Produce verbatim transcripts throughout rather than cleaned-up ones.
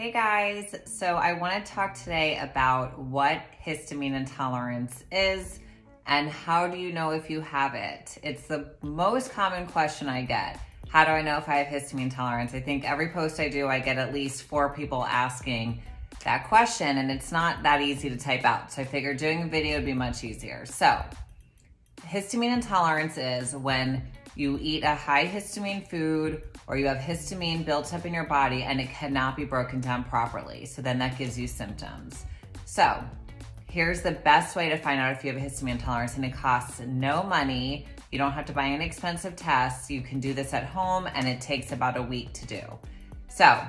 Hey guys, so I want to talk today about what histamine intolerance is and how do you know if you have it? It's the most common question I get. How do I know if I have histamine intolerance? I think every post I do, I get at least four people asking that question, and it's not that easy to type out. So I figured doing a video would be much easier. So histamine intolerance is when you eat a high histamine food or you have histamine built up in your body and it cannot be broken down properly. So then that gives you symptoms. So here's the best way to find out if you have a histamine intolerance, and it costs no money. You don't have to buy any expensive tests. You can do this at home and it takes about a week to do. So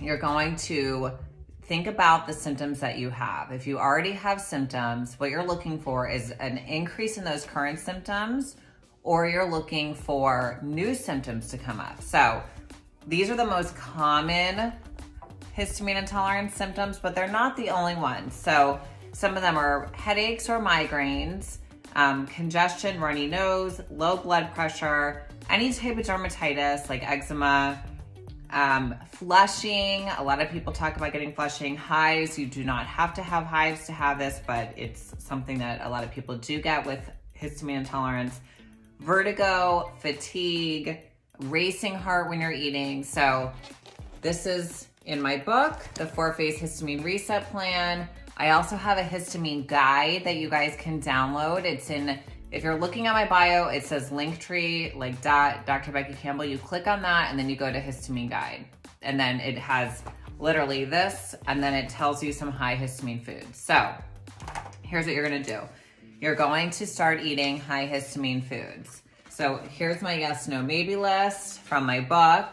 you're going to think about the symptoms that you have. If you already have symptoms, what you're looking for is an increase in those current symptoms, or you're looking for new symptoms to come up. So these are the most common histamine intolerance symptoms, but they're not the only ones. So some of them are headaches or migraines, um, congestion, runny nose, low blood pressure, any type of dermatitis like eczema, um, flushing. A lot of people talk about getting flushing, hives. You do not have to have hives to have this, but it's something that a lot of people do get with histamine intolerance. Vertigo, fatigue, racing heart when you're eating. So this is in my book, The Four-Phase Histamine Reset Plan. I also have a histamine guide that you guys can download. It's in, if you're looking at my bio, it says Linktree, like dot, Doctor Becky Campbell. You click on that and then you go to histamine guide. And then it has literally this, and then it tells you some high histamine foods. So here's what you're gonna do. You're going to start eating high histamine foods. So here's my yes, no, maybe list from my book.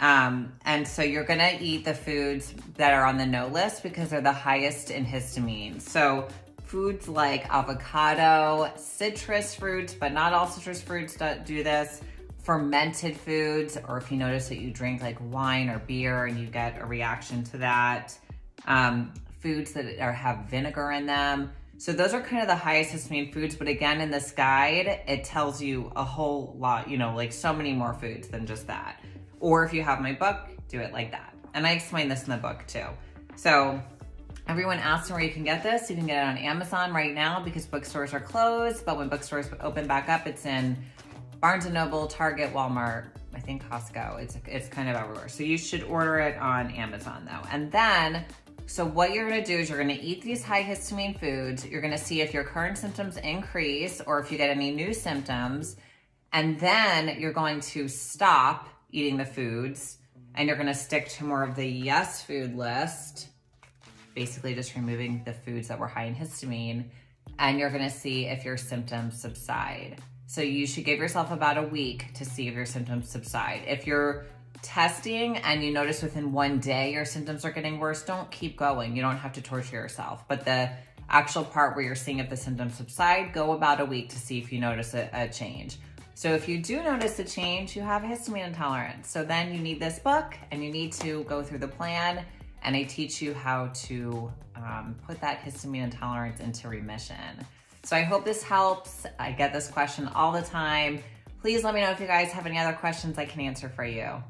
Um, and so you're gonna eat the foods that are on the no list because they're the highest in histamine. So foods like avocado, citrus fruits, but not all citrus fruits do this, fermented foods, or if you notice that you drink like wine or beer and you get a reaction to that, um, foods that are, have vinegar in them. So those are kind of the highest histamine foods, but again, in this guide, it tells you a whole lot, you know, like so many more foods than just that. Or if you have my book, do it like that. And I explain this in the book too. So everyone asks where you can get this. You can get it on Amazon right now because bookstores are closed, but when bookstores open back up, it's in Barnes and Noble, Target, Walmart, I think Costco. It's, it's kind of everywhere. So you should order it on Amazon though. And then, so what you're gonna do is you're gonna eat these high histamine foods. You're gonna see if your current symptoms increase or if you get any new symptoms. And then you're going to stop eating the foods and you're gonna stick to more of the yes food list, basically just removing the foods that were high in histamine. And you're gonna see if your symptoms subside. So you should give yourself about a week to see if your symptoms subside. If you're testing and you notice within one day your symptoms are getting worse, don't keep going. You don't have to torture yourself. But the actual part where you're seeing if the symptoms subside, go about a week to see if you notice a, a change. So if you do notice a change, you have histamine intolerance. So then you need this book and you need to go through the plan, and I teach you how to um, put that histamine intolerance into remission. So I hope this helps. I get this question all the time. Please let me know if you guys have any other questions I can answer for you.